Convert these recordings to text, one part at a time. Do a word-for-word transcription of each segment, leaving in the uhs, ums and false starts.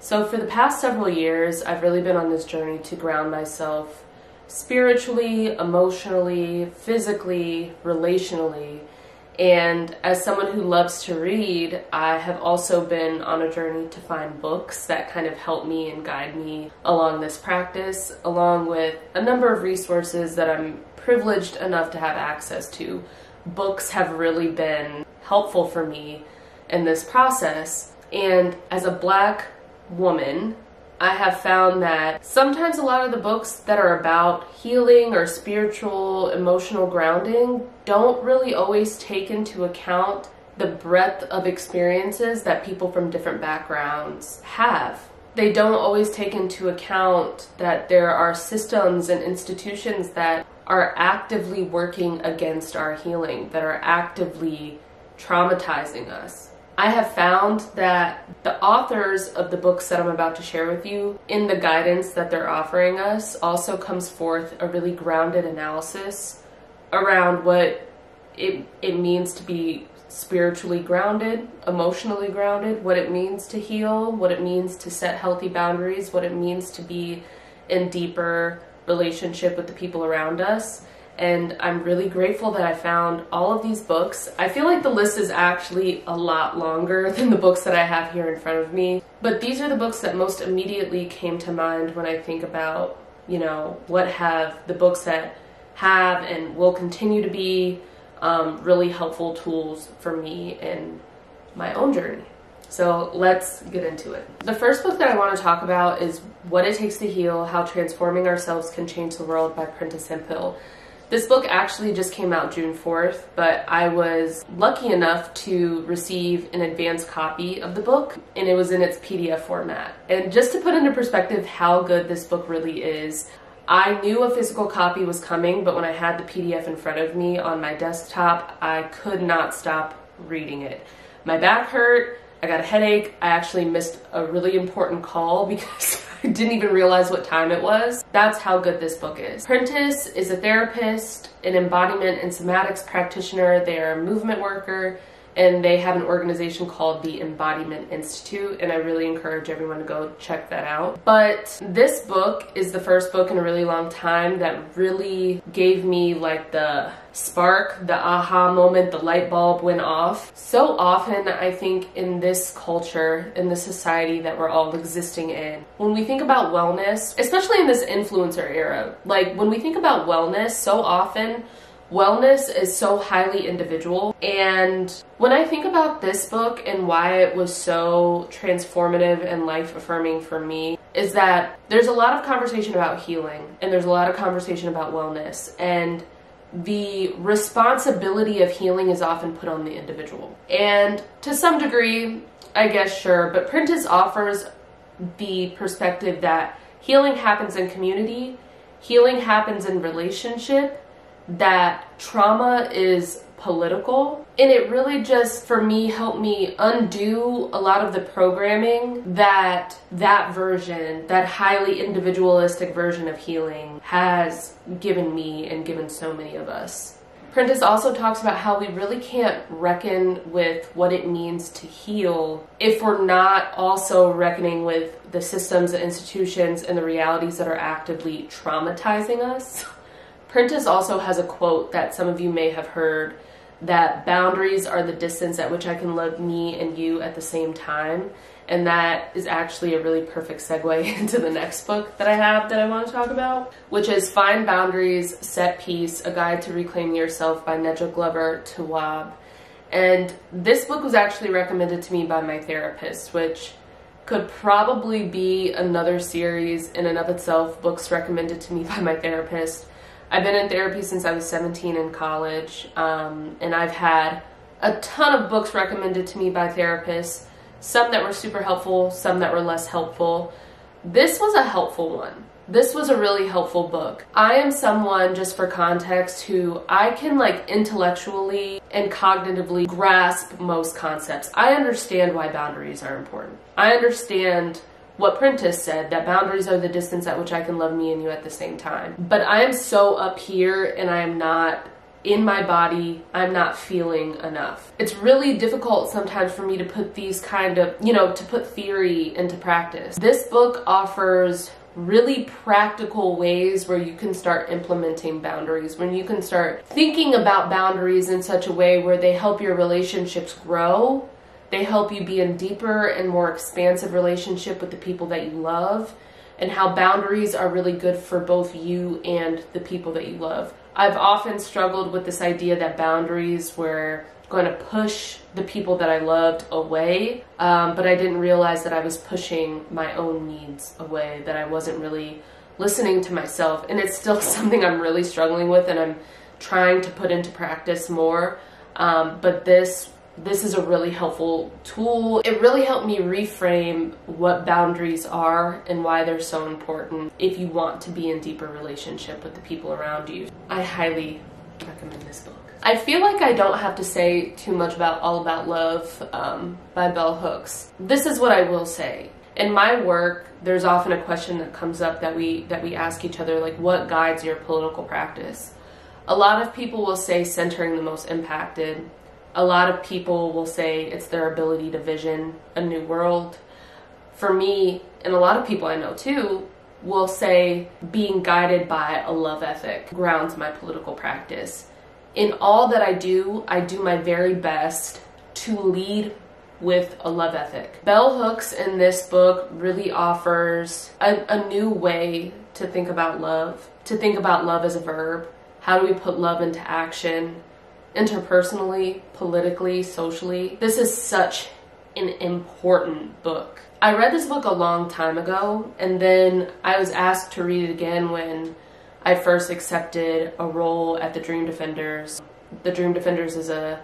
So for the past several years, I've really been on this journey to ground myself spiritually, emotionally, physically, relationally. And as someone who loves to read, I have also been on a journey to find books that kind of help me and guide me along this practice, along with a number of resources that I'm privileged enough to have access to. Books have really been helpful for me in this process. And as a Black woman, I have found that sometimes a lot of the books that are about healing or spiritual, emotional grounding don't really always take into account the breadth of experiences that people from different backgrounds have. They don't always take into account that there are systems and institutions that are actively working against our healing, that are actively traumatizing us. I have found that the authors of the books that I'm about to share with you, in the guidance that they're offering us, also comes forth a really grounded analysis around what it, it means to be spiritually grounded, emotionally grounded, what it means to heal, what it means to set healthy boundaries, what it means to be in deeper relationship with the people around us. And I'm really grateful that I found all of these books. I feel like the list is actually a lot longer than the books that I have here in front of me. But these are the books that most immediately came to mind when I think about, you know, what have the books that have and will continue to be um, really helpful tools for me in my own journey. So let's get into it. The first book that I want to talk about is What It Takes to Heal, How Transforming Ourselves Can Change the World by Prentis Hemphill. This book actually just came out June fourth, but I was lucky enough to receive an advance copy of the book, and it was in its P D F format. And just to put into perspective how good this book really is, I knew a physical copy was coming, but when I had the P D F in front of me on my desktop, I could not stop reading it. My back hurt, I got a headache, I actually missed a really important call because I didn't even realize what time it was. That's how good this book is. Prentis is a therapist, an embodiment and somatics practitioner. They are a movement worker, and they have an organization called the Embodiment Institute, and I really encourage everyone to go check that out. But this book is the first book in a really long time that really gave me like the spark, the aha moment, the light bulb went off. So often I think in this culture, in the society that we're all existing in, when we think about wellness, especially in this influencer era, like when we think about wellness, so often wellness is so highly individual. And when I think about this book and why it was so transformative and life-affirming for me, is that there's a lot of conversation about healing and there's a lot of conversation about wellness, and the responsibility of healing is often put on the individual. And to some degree, I guess, sure, but Prentis offers the perspective that healing happens in community, healing happens in relationship, that trauma is political, and it really just, for me, helped me undo a lot of the programming that that version, that highly individualistic version of healing, has given me and given so many of us. Prentis also talks about how we really can't reckon with what it means to heal if we're not also reckoning with the systems and institutions and the realities that are actively traumatizing us. Prentis also has a quote that some of you may have heard, that boundaries are the distance at which I can love me and you at the same time. And that is actually a really perfect segue into the next book that I have that I want to talk about, which is Find Boundaries, Set Peace, A Guide to Reclaiming Yourself by Nedra Glover Tawwab. And this book was actually recommended to me by my therapist, which could probably be another series in and of itself, books recommended to me by my therapist. I've been in therapy since I was seventeen in college, um, and I've had a ton of books recommended to me by therapists, some that were super helpful, some that were less helpful. This was a helpful one. This was a really helpful book. I am someone, just for context, who I can like intellectually and cognitively grasp most concepts. I understand why boundaries are important. I understand what Prentis said, that boundaries are the distance at which I can love me and you at the same time. But I am so up here, and I am not in my body, I'm not feeling enough. It's really difficult sometimes for me to put these kind of, you know, to put theory into practice. This book offers really practical ways where you can start implementing boundaries, when you can start thinking about boundaries in such a way where they help your relationships grow, they help you be in deeper and more expansive relationship with the people that you love, and how boundaries are really good for both you and the people that you love. I've often struggled with this idea that boundaries were going to push the people that I loved away, um, but I didn't realize that I was pushing my own needs away, that I wasn't really listening to myself. And it's still something I'm really struggling with and I'm trying to put into practice more, um, but this This is a really helpful tool. It really helped me reframe what boundaries are and why they're so important if you want to be in deeper relationship with the people around you. I highly recommend this book. I feel like I don't have to say too much about All About Love um, by Bell Hooks. This is what I will say. In my work, there's often a question that comes up that we, that we ask each other, like, what guides your political practice? A lot of people will say centering the most impacted. A lot of people will say it's their ability to vision a new world. For me, and a lot of people I know too, will say being guided by a love ethic grounds my political practice. In all that I do, I do my very best to lead with a love ethic. Bell Hooks in this book really offers a, a new way to think about love, to think about love as a verb. How do we put love into action? Interpersonally, politically, socially. This is such an important book. I read this book a long time ago, and then I was asked to read it again when I first accepted a role at the Dream Defenders. The Dream Defenders is a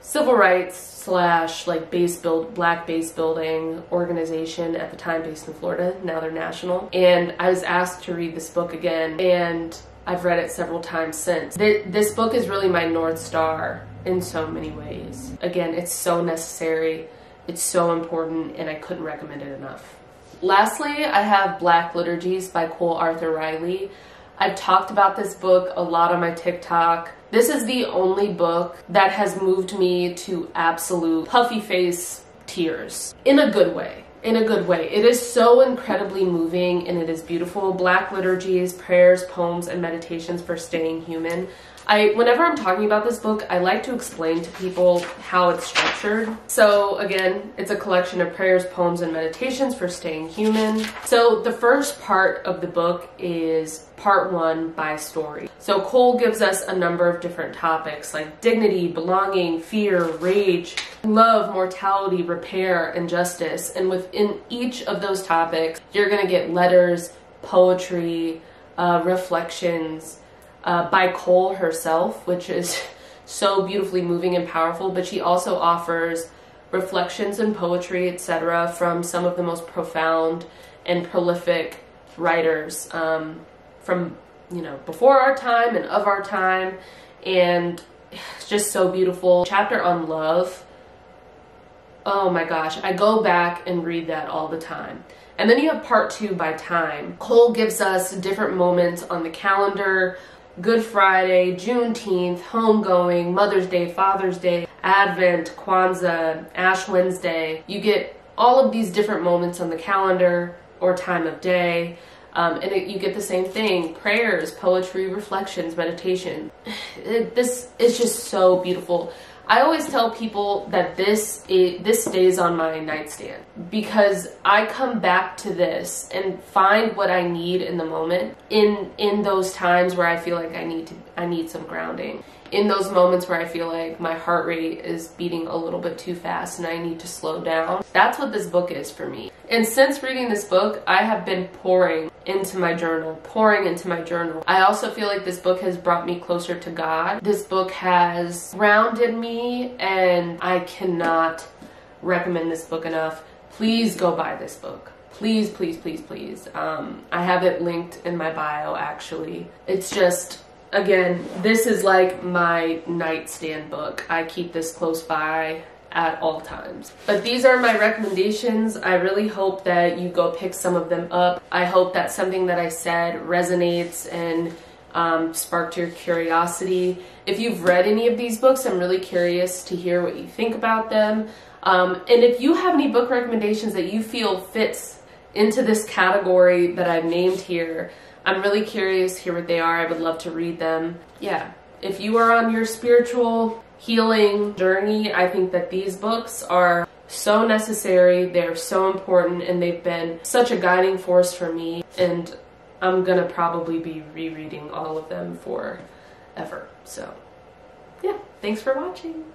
civil rights slash like base build, black base building organization at the time based in Florida, now they're national. And I was asked to read this book again, and I've read it several times since. This book is really my North Star in so many ways. Again, it's so necessary, it's so important, and I couldn't recommend it enough. Lastly, I have Black Liturgies by Cole Arthur Riley. I've talked about this book a lot on my TikTok. This is the only book that has moved me to absolute puffy face tears, in a good way. In a good way. It is so incredibly moving and it is beautiful. Black Liturgies, prayers, poems, and meditations for staying human. I, whenever I'm talking about this book, I like to explain to people how it's structured. So again, it's a collection of prayers, poems, and meditations for staying human. So the first part of the book is part one by story. So Cole gives us a number of different topics like dignity, belonging, fear, rage, love, mortality, repair, and justice. And within each of those topics, you're gonna get letters, poetry, uh, reflections, Uh, by Cole herself, which is so beautifully moving and powerful, but she also offers reflections and poetry, et cetera, from some of the most profound and prolific writers um, from, you know, before our time and of our time, and it's just so beautiful. Chapter on love, oh my gosh, I go back and read that all the time. And then you have part two by time. Cole gives us different moments on the calendar, Good Friday, Juneteenth, Homegoing, Mother's Day, Father's Day, Advent, Kwanzaa, Ash Wednesday. You get all of these different moments on the calendar or time of day, um, and it, you get the same thing, prayers, poetry, reflections, meditation. It, this is just so beautiful. I always tell people that this, is, this stays on my nightstand because I come back to this and find what I need in the moment, in, in those times where I feel like I need to, I need some grounding, in those moments where I feel like my heart rate is beating a little bit too fast and I need to slow down. That's what this book is for me. And since reading this book, I have been pouring into my journal, pouring into my journal. I also feel like this book has brought me closer to God. This book has grounded me, and I cannot recommend this book enough. Please go buy this book. Please, please, please, please. Um, I have it linked in my bio, actually. It's just, again, this is like my nightstand book. I keep this close by at all times. But these are my recommendations. I really hope that you go pick some of them up. I hope that something that I said resonates and um, sparked your curiosity. If you've read any of these books, I'm really curious to hear what you think about them. Um, and if you have any book recommendations that you feel fits into this category that I've named here, I'm really curious to hear what they are. I would love to read them. Yeah, if you are on your spiritual healing journey, I think that these books are so necessary, they're so important, and they've been such a guiding force for me, and I'm gonna probably be rereading all of them forever. So yeah, thanks for watching.